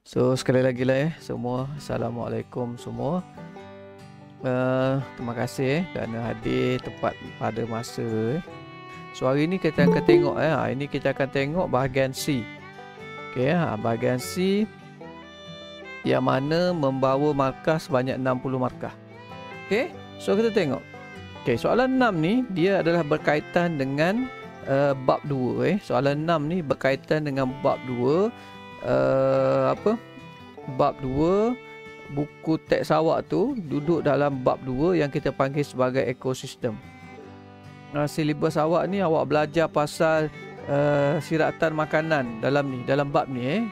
So sekali lagi lah semua, Assalamualaikum semua. Terima kasih kerana hadir tepat pada masa. So hari ni kita akan tengok hari ni kita akan tengok bahagian C. Okey, bahagian C yang mana membawa markah sebanyak 60 markah. Okey, so kita tengok. Okey, soalan 6 ni dia adalah berkaitan dengan bab 2 Soalan 6 ni berkaitan dengan bab 2 Bab 2 buku teks awak tu duduk dalam bab 2 yang kita panggil sebagai ekosistem. Silibus awak ni awak belajar pasal siratan makanan dalam ni, dalam bab ni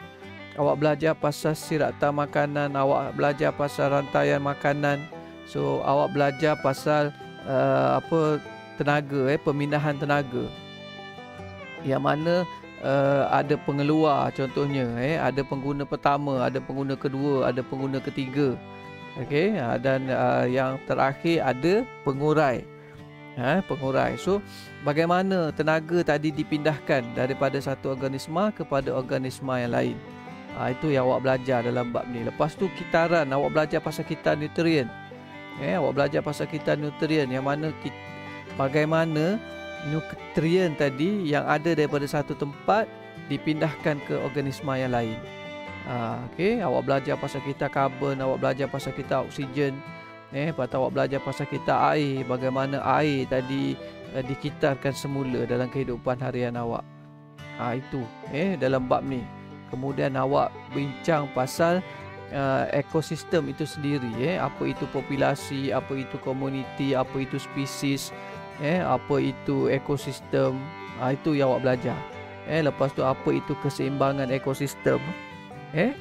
awak belajar pasal siratan makanan, awak belajar pasal rantaian makanan. So awak belajar pasal tenaga, pemindahan tenaga. Yang mana ada pengeluar contohnya, ada pengguna pertama, ada pengguna kedua, ada pengguna ketiga. Okey, dan yang terakhir ada pengurai. Pengurai. So bagaimana tenaga tadi dipindahkan daripada satu organisma kepada organisma yang lain. Itu yang awak belajar dalam bab ni. Lepas tu kitaran, awak belajar pasal kitaran nutrien. Awak belajar pasal kitaran nutrien yang mana bagaimana nutrien tadi yang ada daripada satu tempat dipindahkan ke organisma yang lain. Okey, awak belajar pasal kita karbon, awak belajar pasal kita oksigen, patut awak belajar pasal kita air, bagaimana air tadi dikitarkan semula dalam kehidupan harian awak. Itu dalam bab ni. Kemudian awak bincang pasal ekosistem itu sendiri, apa itu populasi, apa itu komuniti, apa itu spesies, apa itu ekosistem. Itu yang awak belajar. Lepas tu apa itu keseimbangan ekosistem.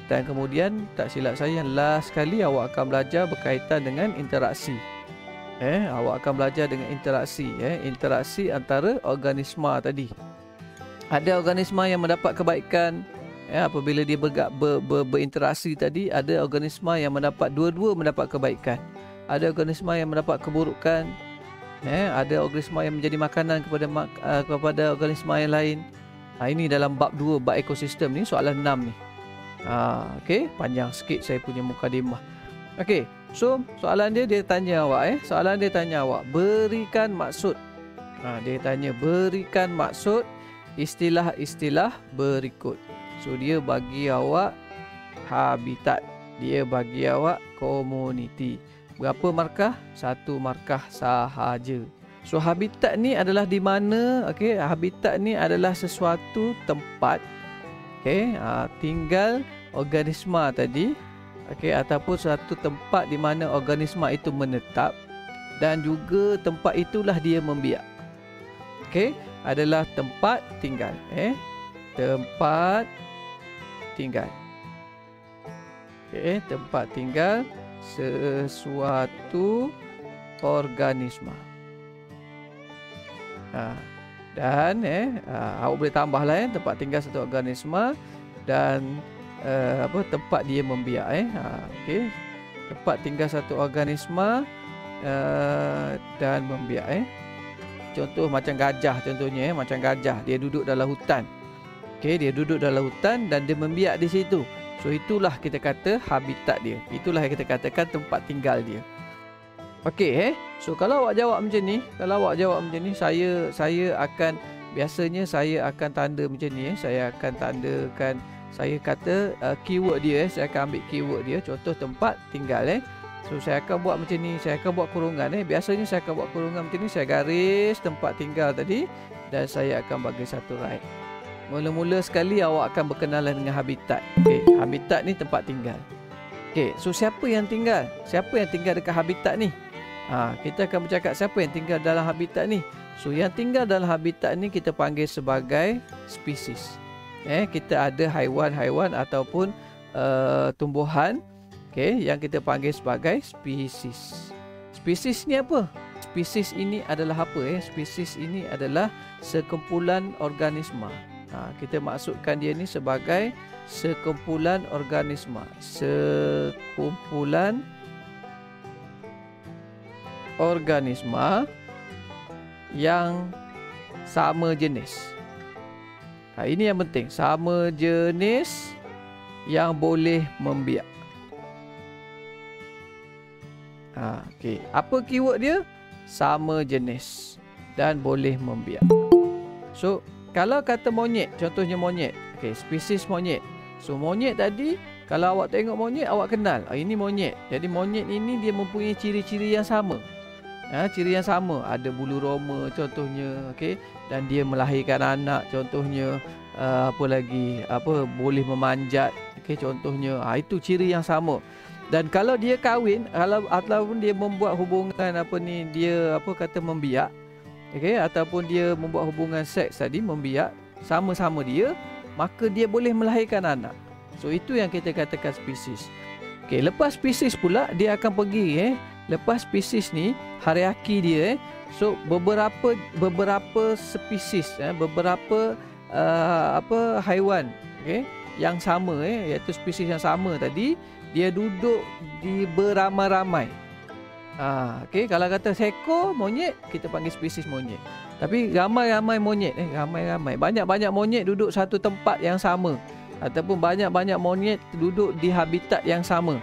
Dan kemudian tak silap saya last sekali awak akan belajar berkaitan dengan interaksi. Awak akan belajar dengan interaksi, interaksi antara organisma tadi. Ada organisma yang mendapat kebaikan apabila dia berinteraksi tadi, ada organisma yang mendapat dua-dua mendapat kebaikan. Ada organisma yang mendapat keburukan. Ada organisma yang menjadi makanan kepada kepada organisma yang lain. Ini dalam bab 2 bab ekosistem ni, soalan 6 ni. Okey, panjang sikit saya punya mukadimah. Okey, so soalan dia tanya awak soalan dia tanya awak berikan maksud. Dia tanya berikan maksud istilah-istilah berikut. So dia bagi awak habitat, dia bagi awak komuniti. Berapa markah? 1 markah sahaja. So habitat ni adalah di mana? Okey, habitat ni adalah sesuatu tempat tinggal organisma tadi. Okey, ataupun satu tempat di mana organisma itu menetap dan juga tempat itulah dia membiak. Okey, adalah tempat tinggal. Tempat tinggal. Okey, tempat tinggal sesuatu organisma. Dan awak boleh tambah lah tempat tinggal satu organisma dan tempat dia membiak. Okey, tempat tinggal satu organisma dan membiak. Contoh macam gajah contohnya, macam gajah dia duduk dalam hutan. Okey, dia duduk dalam hutan dan dia membiak di situ. So itulah kita kata habitat dia. Itulah yang kita katakan tempat tinggal dia. Okey. So kalau awak jawab macam ni, saya akan biasanya saya akan tanda macam ni. Saya akan tandakan, saya kata keyword dia. Saya akan ambil keyword dia. Contoh tempat tinggal So saya akan buat macam ni. Saya akan buat kurungan Biasanya saya akan buat kurungan macam ni. Saya garis tempat tinggal tadi dan saya akan bagi satu right. Mula-mula sekali awak akan berkenalan dengan habitat. Okey, habitat ni tempat tinggal. Okey, so siapa yang tinggal? Siapa yang tinggal dekat habitat ni? Kita akan bercakap siapa yang tinggal dalam habitat ni. So yang tinggal dalam habitat ni kita panggil sebagai spesies. Kita ada haiwan-haiwan ataupun tumbuhan, yang kita panggil sebagai spesies. Spesies ni apa? Spesies ini adalah apa? Spesies ini adalah sekumpulan organisma. Kita maksudkan dia ni sebagai sekumpulan organisma. Sekumpulan organisma yang sama jenis. Ini yang penting, sama jenis yang boleh membiak. Okey, apa keyword dia? Sama jenis dan boleh membiak. So, kalau kata monyet, contohnya monyet. Okey, spesies monyet. So, monyet tadi, kalau awak tengok monyet, awak kenal. Ini monyet. Jadi, monyet ini dia mempunyai ciri-ciri yang sama. Ciri yang sama, ada bulu roma contohnya, okey, dan dia melahirkan anak contohnya, boleh memanjat, okey contohnya. Itu ciri yang sama. Dan kalau dia kahwin ataupun dia membuat hubungan membiak, okey, ataupun dia membuat hubungan seks tadi membiak sama-sama dia, maka dia boleh melahirkan anak. So itu yang kita katakan spesies. Okey, lepas spesies pula dia akan pergi Lepas spesies ni, hierarki dia So beberapa spesies, beberapa haiwan, okey, yang sama iaitu spesies yang sama tadi, dia duduk di beramai-ramai. Okey, kalau kata seekor monyet, kita panggil spesies monyet. Tapi ramai-ramai monyet, banyak-banyak monyet duduk satu tempat yang sama, ataupun banyak-banyak monyet duduk di habitat yang sama.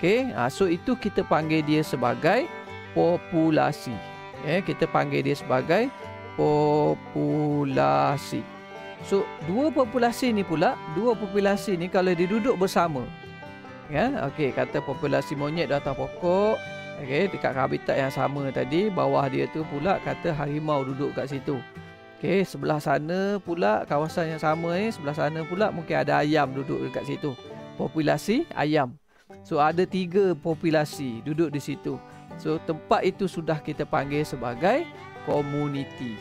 Okay, so itu kita panggil dia sebagai populasi. Kita panggil dia sebagai populasi. So, dua populasi ni kalau dia duduk bersama. Okay, kata populasi monyet di atas pokok, dekat habitat yang sama tadi. Bawah dia tu pula kata harimau duduk kat situ. Okay, sebelah sana pula kawasan yang sama ni, sebelah sana pula mungkin ada ayam duduk dekat situ. Populasi ayam. So ada 3 populasi duduk di situ. So tempat itu sudah kita panggil sebagai komuniti.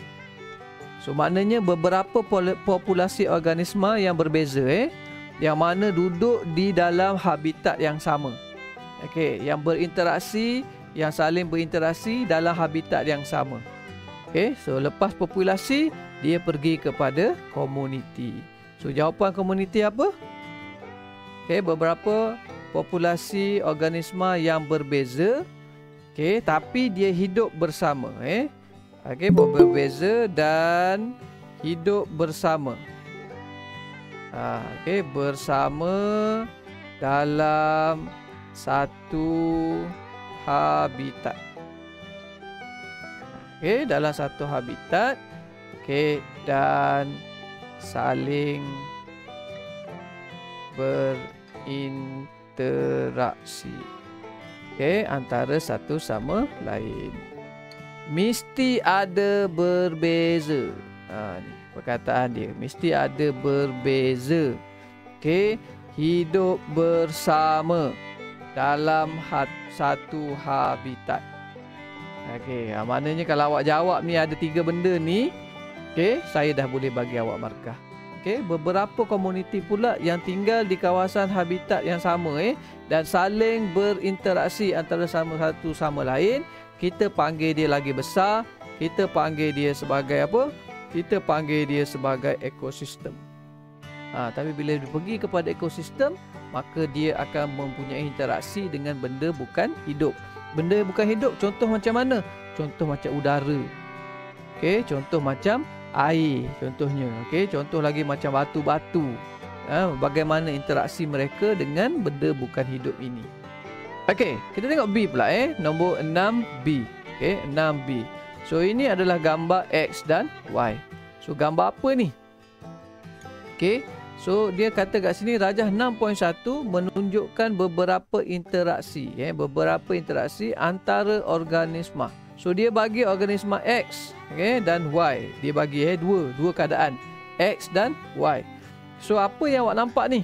So maknanya beberapa populasi organisma yang berbeza yang mana duduk di dalam habitat yang sama. Okey, yang berinteraksi, yang saling berinteraksi dalam habitat yang sama. Okey, so lepas populasi dia pergi kepada komuniti. So jawapan komuniti apa? Okey, beberapa populasi organisma yang berbeza, tapi dia hidup bersama, berbeza dan hidup bersama, bersama dalam satu habitat, dan saling berinteraksi. Antara satu sama lain. Mesti ada berbeza. Ni perkataan dia, mesti ada berbeza. Hidup bersama dalam satu habitat. Maknanya kalau awak jawab ni ada 3 benda ni, saya dah boleh bagi awak markah. Beberapa komuniti pula yang tinggal di kawasan habitat yang sama dan saling berinteraksi antara satu sama lain, kita panggil dia lagi besar, kita panggil dia sebagai apa? Kita panggil dia sebagai ekosistem. Tapi bila dia pergi kepada ekosistem, maka dia akan mempunyai interaksi dengan benda bukan hidup. Benda bukan hidup contoh macam mana? Contoh macam udara. Contoh macam air contohnya, contoh lagi macam batu-batu. Bagaimana interaksi mereka dengan benda bukan hidup ini. Kita tengok B pula, nombor 6B. 6B. So ini adalah gambar X dan Y. So gambar apa ni? So dia kata kat sini rajah 6.1 menunjukkan beberapa interaksi, beberapa interaksi antara organisma. So dia bagi organisma X dan Y. Dia bagi dua keadaan, X dan Y. So apa yang awak nampak ni?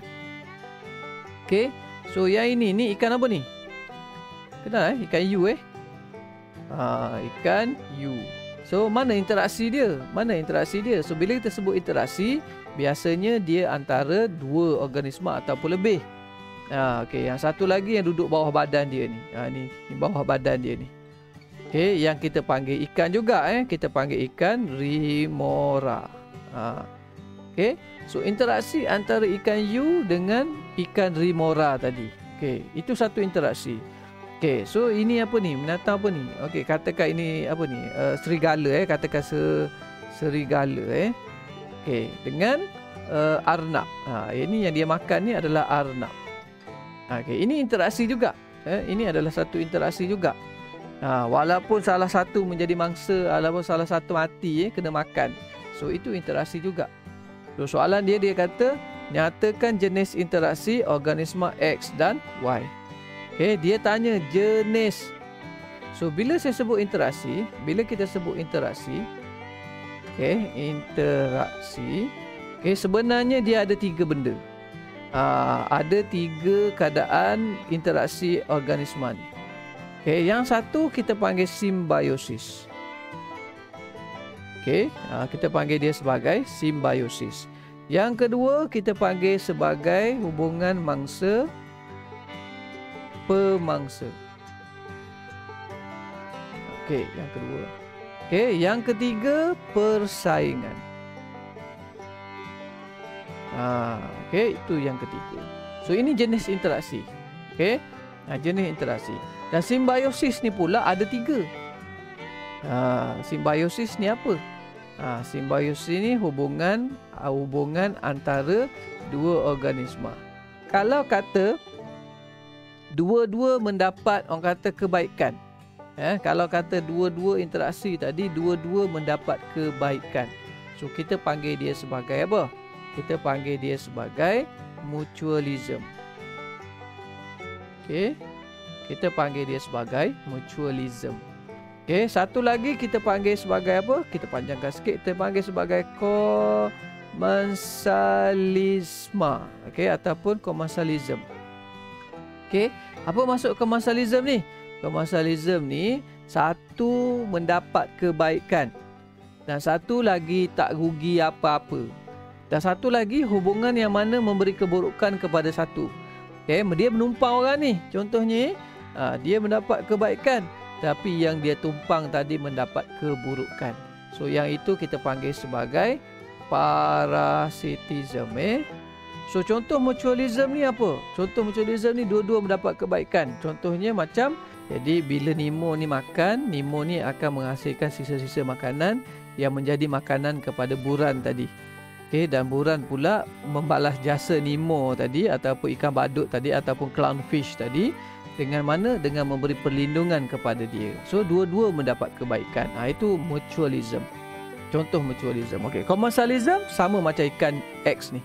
So yang ini ikan apa ni? Kenal ikan U ikan U. So mana interaksi dia? So bila kita sebut interaksi, biasanya dia antara 2 organisma ataupun lebih. Yang satu lagi yang duduk bawah badan dia ni. Ni bawah badan dia ni. Yang kita panggil ikan juga, kita panggil ikan remora. So interaksi antara ikan U dengan ikan remora tadi. Itu satu interaksi. So ini apa ni? Binatang apa ni? Katakan ini apa ni? Serigala, katakan serigala. Dengan arnab. Ini yang dia makan ni adalah arnab. Okay, ini interaksi juga. Ini adalah satu interaksi juga. Walaupun salah satu menjadi mangsa, walaupun salah satu mati, kena makan. So itu interaksi juga. So, soalan dia kata nyatakan jenis interaksi organisma X dan Y. Okay, dia tanya jenis. So bila saya sebut interaksi, bila kita sebut interaksi, okay, interaksi, okay, sebenarnya dia ada tiga benda. Ada tiga keadaan interaksi organisma ni. Okay, yang satu kita panggil simbiosis. Okay, kita panggil dia sebagai simbiosis. Yang kedua kita panggil sebagai hubungan mangsa pemangsa. Okay, yang kedua. Okay, yang ketiga persaingan. Okay, itu yang ketiga. So ini jenis interaksi. Okay, jenis interaksi. Dan simbiosis ni pula ada tiga. Simbiosis ni apa? Simbiosis ni hubungan antara dua organisma. Kalau kata dua-dua mendapat, orang kata kebaikan. Kalau kata dua-dua interaksi tadi, dua-dua mendapat kebaikan. So kita panggil dia sebagai apa? Kita panggil dia sebagai mutualism. Okay, kita panggil dia sebagai mutualism. Okay, satu lagi kita panggil sebagai apa? Kita panjangkan sikit, kita panggil sebagai komensalisme. Okay, ataupun komensalism. Okay, apa maksud komensalism ni? Komensalism ni satu mendapat kebaikan dan satu lagi tak rugi apa-apa, dan satu lagi hubungan yang mana memberi keburukan kepada satu. Okay, dia menumpang orang ni. Contohnya dia mendapat kebaikan, tapi yang dia tumpang tadi mendapat keburukan. So yang itu kita panggil sebagai parasitism. So contoh mutualism ni apa? Contoh mutualism ni dua-dua mendapat kebaikan. Contohnya macam, jadi bila Nemo ni makan, Nemo ni akan menghasilkan sisa-sisa makanan yang menjadi makanan kepada buran tadi. Okay, dan buran pula membalas jasa Nemo tadi, ataupun ikan badut tadi, ataupun clownfish tadi. Dengan mana? Dengan memberi perlindungan kepada dia. So dua-dua mendapat kebaikan. Itu mutualism. Contoh mutualism. Okay, komensalism sama macam ikan X ni.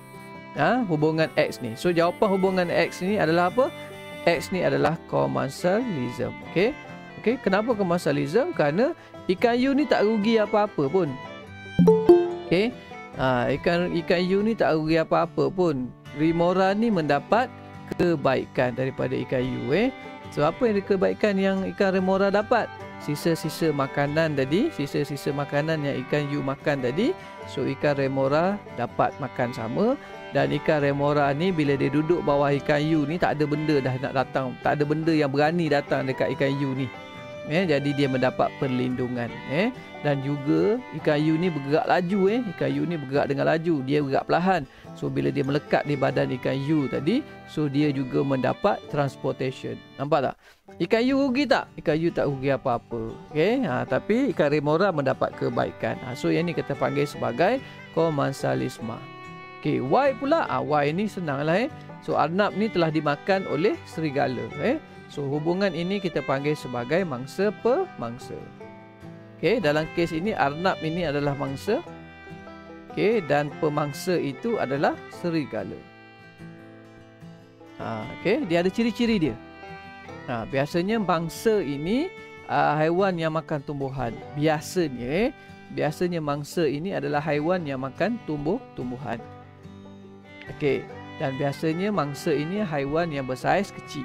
Hubungan X ni. So jawapan hubungan X ni adalah apa? X ni adalah komensalism. Okay, okay. Kenapa komensalism? Kerana ikan U ni tak rugi apa-apa pun. Okay, ikan U ni tak rugi apa-apa pun. Remora ni mendapat kebaikan daripada ikan U. So apa yang kebaikan yang ikan remora dapat? Sisa-sisa makanan tadi, sisa-sisa makanan yang ikan U makan tadi. So ikan remora dapat makan sama. Dan ikan remora ni bila dia duduk bawah ikan U ni, tak ada benda dah nak datang, tak ada benda yang berani datang dekat ikan U ni. Jadi dia mendapat perlindungan. Dan juga ikan U ni bergerak laju. Ikan U ni bergerak dengan laju, dia bergerak perlahan. So bila dia melekat di badan ikan U tadi, so dia juga mendapat transportation. Nampak tak? Ikan U rugi tak? Ikan U tak rugi apa-apa. Okay? Tapi ikan remora mendapat kebaikan. So yang ni kita panggil sebagai komensalisme. Okay, Y pula. Y ni senang lah. So arnab ni telah dimakan oleh serigala. So hubungan ini kita panggil sebagai mangsa pemangsa. Okay, dalam kes ini arnab ini adalah mangsa. Okay, dan pemangsa itu adalah serigala. Okay, dia ada ciri-ciri dia. Biasanya mangsa ini haiwan yang makan tumbuhan. Biasanya mangsa ini adalah haiwan yang makan tumbuhan. Okay, dan biasanya mangsa ini haiwan yang bersaiz kecil.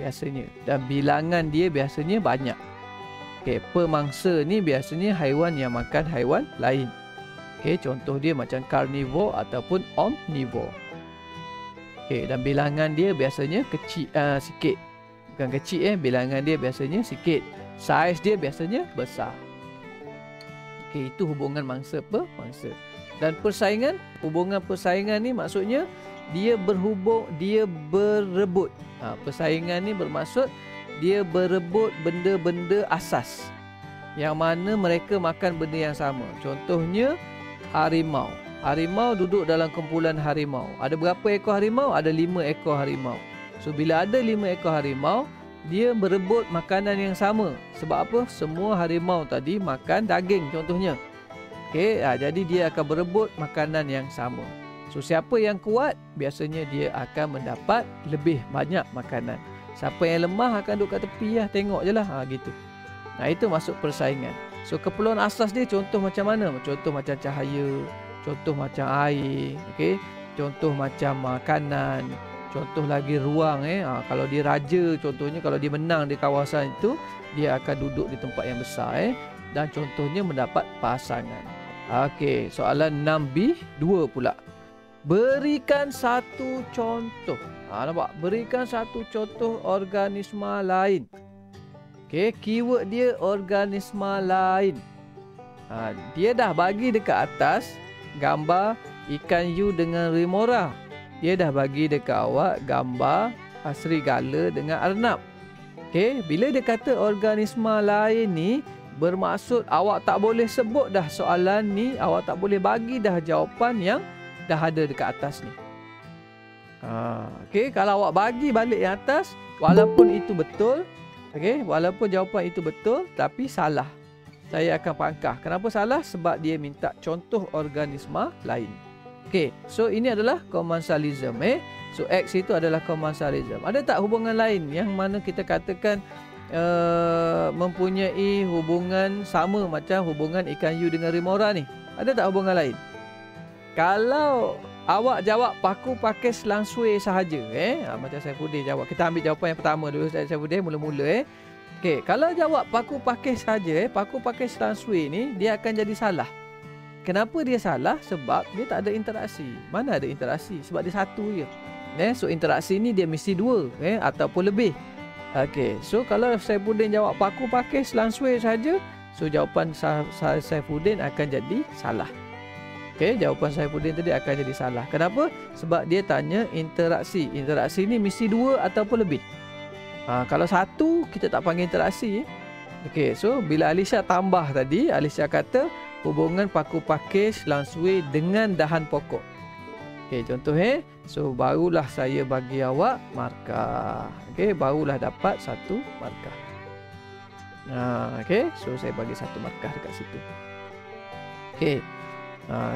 Biasanya, dan bilangan dia biasanya banyak. Okay, pemangsa ni biasanya haiwan yang makan haiwan lain. Okay, contoh dia macam carnivore ataupun omnivore. Okay, dan bilangan dia biasanya kecil, sikit. Bukan kecil, bilangan dia biasanya sikit. Saiz dia biasanya besar. Okay, itu hubungan mangsa pemangsa. Dan persaingan, hubungan persaingan ni maksudnya dia berhubung, dia berebut. Persaingan ni bermaksud dia berebut benda-benda asas yang mana mereka makan benda yang sama. Contohnya harimau. Harimau duduk dalam kumpulan harimau. Ada berapa ekor harimau? Ada 5 ekor harimau. So, bila ada 5 ekor harimau, dia berebut makanan yang sama. Sebab apa? Semua harimau tadi makan daging contohnya. Okay, jadi dia akan berebut makanan yang sama. So, siapa yang kuat, biasanya dia akan mendapat lebih banyak makanan. Siapa yang lemah akan duduk kat tepi lah, tengok je lah. Gitu. Nah, itu masuk persaingan. So, keperluan asas dia contoh macam mana? Contoh macam cahaya, contoh macam air, okay? Contoh macam makanan, contoh lagi ruang. Kalau dia raja, contohnya kalau dia menang di kawasan itu, dia akan duduk di tempat yang besar. Dan contohnya mendapat pasangan. Okey, soalan 6B2 pula. Berikan satu contoh. Nampak? Berikan satu contoh organisma lain. Okey, keyword dia organisma lain. Dia dah bagi dekat atas gambar ikan hiu dengan remora. Dia dah bagi dekat awak gambar serigala dengan arnab. Okey, bila dia kata organisma lain ni, bermaksud awak tak boleh sebut dah soalan ni, awak tak boleh bagi dah jawapan yang dah ada dekat atas ni. Okey, kalau awak bagi balik yang atas, walaupun itu betul, okey, walaupun jawapan itu betul tapi salah. Saya akan pangkah. Kenapa salah? Sebab dia minta contoh organisma lain. Okey, so ini adalah commensalism. So X itu adalah commensalism. Ada tak hubungan lain yang mana kita katakan mempunyai hubungan sama macam hubungan ikan hiu dengan remora ni? Ada tak hubungan lain? Kalau awak jawab paku pakai selang sui sahaja, macam Saifuddin jawab. Kita ambil jawapan yang pertama dulu, Saifuddin mula-mula. Okey, kalau jawab paku pakai saja, paku pakai selang sui ni, dia akan jadi salah. Kenapa dia salah? Sebab dia tak ada interaksi. Mana ada interaksi? Sebab dia satu je. So interaksi ni dia mesti 2 ataupun lebih. Okey, so kalau Saifuddin jawab paku pakai selang sui saja, so jawapan Saifuddin akan jadi salah. Okey, jawapan Saifuddin tadi akan jadi salah. Kenapa? Sebab dia tanya interaksi. Interaksi ni mesti 2 ataupun lebih. Kalau 1 kita tak panggil interaksi. Okey, so bila Alisha tambah tadi, Alisha kata hubungan paku pakai selang sui dengan dahan pokok. Okey, contoh so barulah saya bagi awak markah. Okey, barulah dapat 1 markah. Okey, so saya bagi 1 markah dekat situ. Okey.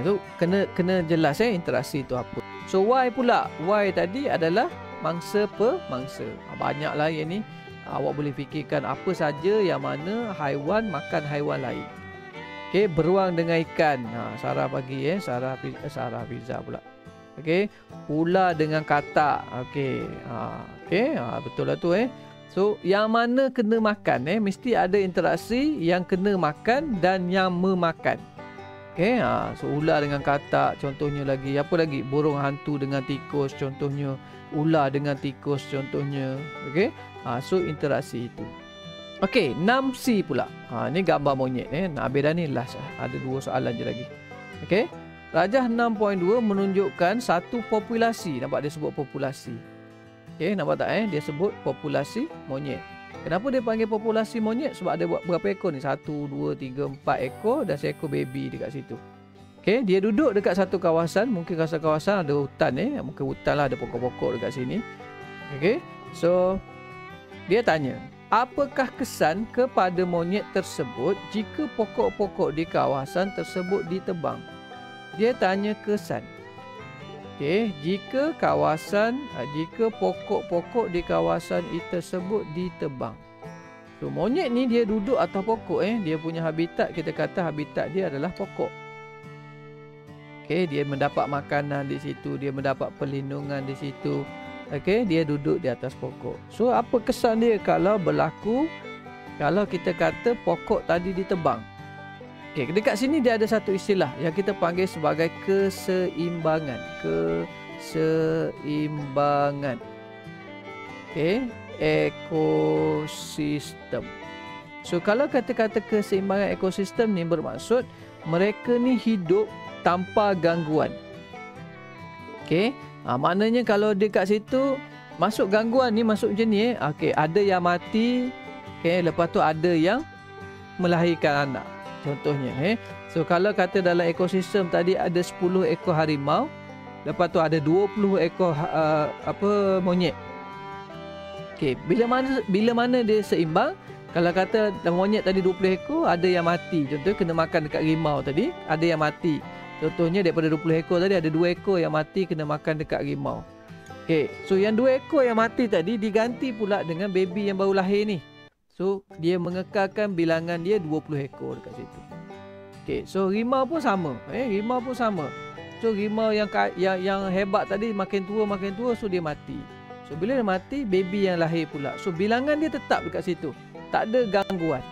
So kena jelas interaksi itu apa. So Y pula. Y tadi adalah mangsa pemangsa. Banyaklah yang ni. Awak boleh fikirkan apa saja yang mana haiwan makan haiwan lain. Okey, beruang dengan ikan. Sarah bagi Sarah Fiza pula. Okey, ular dengan katak. Okey. Betul lah tu So yang mana kena makan mesti ada interaksi yang kena makan dan yang memakan. Okey, so ular dengan katak contohnya lagi. Apa lagi? Burung hantu dengan tikus contohnya. Ular dengan tikus contohnya. Okey, so interaksi itu. Okey, 6C pula. Ni gambar monyet habis dah ni last. Ada 2 soalan je lagi. Okey, rajah 6.2 menunjukkan satu populasi. Nampak dia sebut populasi. Okey, nampak tak dia sebut populasi monyet. Kenapa dia panggil populasi monyet? Sebab ada berapa ekor ni? 1, 2, 3, 4 ekor dan seekor baby dekat situ. Okey, dia duduk dekat satu kawasan, mungkin kawasan ada hutan mungkin hutan lah, ada pokok-pokok dekat sini. Okey, so dia tanya, apakah kesan kepada monyet tersebut jika pokok-pokok di kawasan tersebut ditebang? Dia tanya kesan. Okey, jika pokok-pokok di kawasan tersebut ditebang. So monyet ni dia duduk atas pokok dia punya habitat, kita kata habitat dia adalah pokok. Okey, dia mendapat makanan di situ, dia mendapat perlindungan di situ. Okey, dia duduk di atas pokok. So apa kesan dia kalau berlaku, kalau kita kata pokok tadi ditebang? Okey, dekat sini dia ada satu istilah yang kita panggil sebagai keseimbangan. Keseimbangan. Okey, ekosistem. So kalau kata-kata keseimbangan ekosistem ni bermaksud mereka ni hidup tanpa gangguan. Okey, maknanya kalau dekat situ masuk gangguan ni, masuk macam ni okey, ada yang mati, okey, lepas tu ada yang melahirkan anak. contohnya. So kalau kata dalam ekosistem tadi ada 10 ekor harimau, lepas tu ada 20 ekor monyet. Okey, bila mana dia seimbang? Kalau kata monyet tadi 20 ekor, ada yang mati. Contohnya kena makan dekat rimau tadi, ada yang mati. Contohnya daripada 20 ekor tadi ada 2 ekor yang mati kena makan dekat rimau. Okey, so yang 2 ekor yang mati tadi diganti pula dengan baby yang baru lahir ni. So dia mengekalkan bilangan dia 20 ekor dekat situ. Okey, so rimau pun sama. Rimau pun sama. So rimau yang hebat tadi makin tua, so dia mati. So bila dia mati, baby yang lahir pula. So bilangan dia tetap dekat situ. Tak ada gangguan.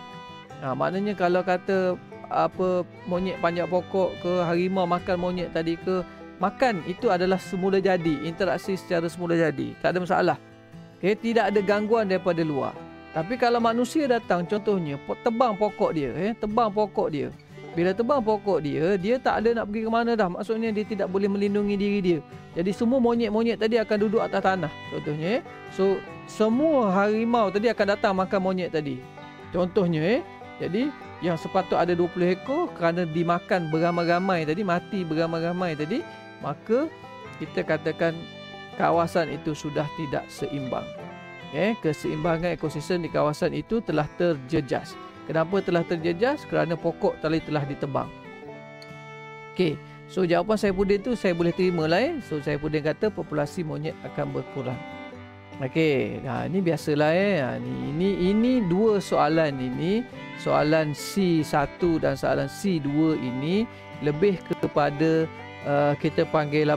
Maknanya kalau kata monyet panjat pokok ke, harimau makan monyet tadi ke, makan itu adalah semula jadi, interaksi secara semula jadi. Tak ada masalah. Okay, tidak ada gangguan daripada luar. Tapi kalau manusia datang contohnya, tebang pokok dia. Bila tebang pokok dia, dia tak ada nak pergi ke mana dah. Maksudnya dia tidak boleh melindungi diri dia. Jadi semua monyet-monyet tadi akan duduk atas tanah contohnya. So semua harimau tadi akan datang makan monyet tadi contohnya. Jadi yang sepatut ada 20 ekor kerana dimakan beramai-ramai tadi, mati beramai-ramai tadi, maka kita katakan kawasan itu sudah tidak seimbang. Keseimbangan ekosistem di kawasan itu telah terjejas. Kenapa telah terjejas? Kerana pokok tadi telah ditebang. Okey, so jawapan Saifuddin tu saya boleh terima lah. So Saifuddin kata populasi monyet akan berkurang. Okey, ni biasalah. Ini dua soalan ini, soalan C1 dan soalan C2 ini lebih kepada kita panggil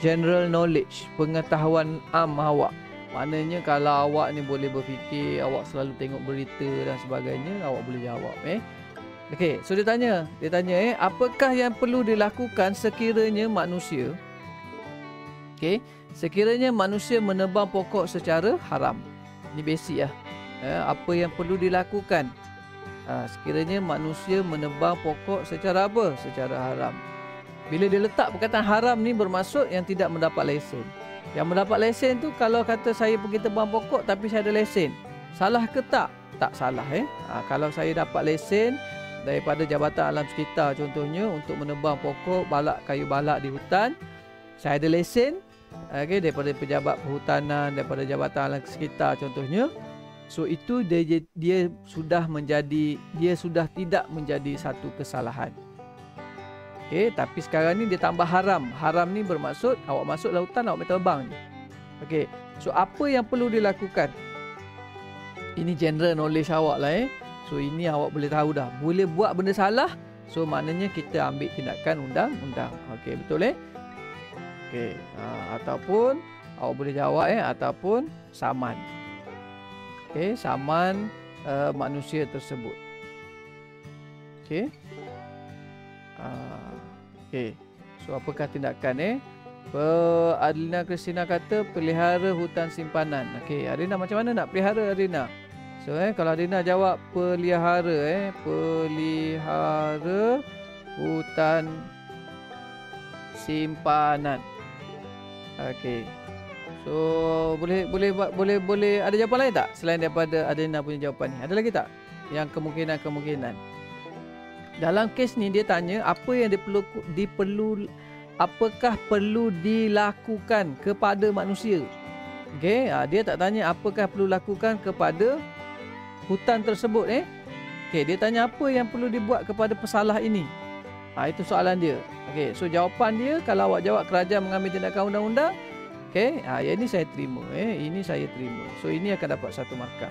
general knowledge, pengetahuan am awak. Maknanya kalau awak ni boleh berfikir, awak selalu tengok berita dan sebagainya, awak boleh jawab. Okey, so dia tanya apakah yang perlu dilakukan sekiranya manusia? Okey, sekiranya manusia menebang pokok secara haram. Ini basic lah. Apa yang perlu dilakukan sekiranya manusia menebang pokok secara apa? Secara haram. Bila dia letak perkataan haram ni bermaksud yang tidak mendapat lesen. Yang mendapat lesen tu kalau kata saya pergi tebang pokok tapi saya ada lesen, salah ke tak? Tak salah. Kalau saya dapat lesen daripada Jabatan Alam Sekitar contohnya untuk menebang pokok balak, kayu balak di hutan, saya ada lesen. Okay, daripada pejabat perhutanan, daripada Jabatan Alam Sekitar contohnya. So itu dia sudah tidak menjadi satu kesalahan. Okey, tapi sekarang ni dia tambah haram. Haram ni bermaksud awak masuk lautan, awak main terbang je. Okey, so apa yang perlu dilakukan? Ini general knowledge awak lah. So ini awak boleh tahu dah. Boleh buat benda salah, so maknanya kita ambil tindakan undang-undang. Okey, betul. Okey, ataupun awak boleh jawab ataupun saman. Okey, saman manusia tersebut. Okey. Okey. So apakah tindakan Adlina Kristina kata pelihara hutan simpanan. Okey, Adlina macam mana nak pelihara Adlina? So kalau Adlina jawab pelihara hutan simpanan. Okey. So boleh ada jawapan lain tak selain daripada Adlina punya jawapan ni? Ada lagi tak yang kemungkinan? Dalam kes ni dia tanya apakah perlu dilakukan kepada manusia. Okey, dia tak tanya apakah perlu lakukan kepada hutan tersebut. Okey, dia tanya apa yang perlu dibuat kepada pesalah ini. Itu soalan dia. Okey, so jawapan dia kalau awak jawab kerajaan mengambil tindakan undang-undang, okey, yang ini saya terima. Ini saya terima. So ini akan dapat 1 markah.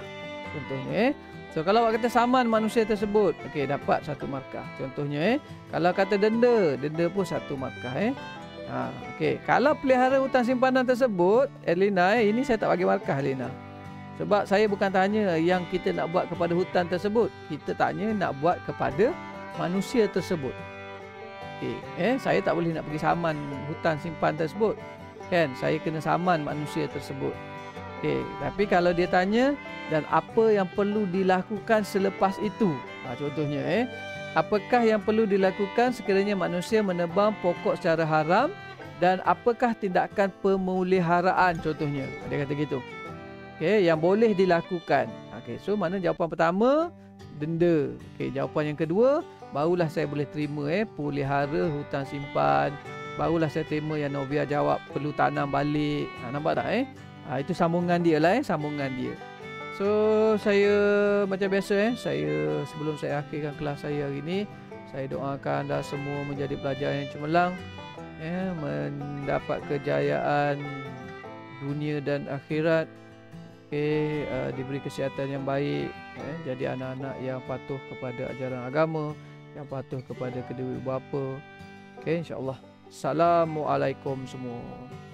Contohnya. So kalau awak kata saman manusia tersebut, okey, dapat 1 markah. Contohnya. Kalau kata denda pun 1 markah. Okey, kalau pelihara hutan simpanan tersebut, Elina, ini saya tak bagi markah Elina. Sebab saya bukan tanya yang kita nak buat kepada hutan tersebut. Kita tanya nak buat kepada manusia tersebut. Okey, saya tak boleh nak pergi saman hutan simpan tersebut. Kan, saya kena saman manusia tersebut. Okey, tapi kalau dia tanya dan apa yang perlu dilakukan selepas itu. Contohnya, apakah yang perlu dilakukan sekiranya manusia menebang pokok secara haram dan apakah tindakan pemeliharaan contohnya. Dia kata gitu. Okey, yang boleh dilakukan. Okey, so mana jawapan pertama? denda. Okey, jawapan yang kedua, barulah saya boleh terima pelihara hutang simpan. Barulah saya terima yang Novia jawab perlu tanam balik. Ha, nampak tak itu sambungan dia lah sambungan dia. So saya macam biasa saya sebelum saya akhirkan kelas saya hari ni, saya doakan anda semua menjadi pelajar yang cemerlang, mendapat kejayaan dunia dan akhirat. Okey, diberi kesihatan yang baik, jadi anak-anak yang patuh kepada ajaran agama, yang patuh kepada kedua ibu bapa. Okey, insya-Allah. Assalamualaikum semua.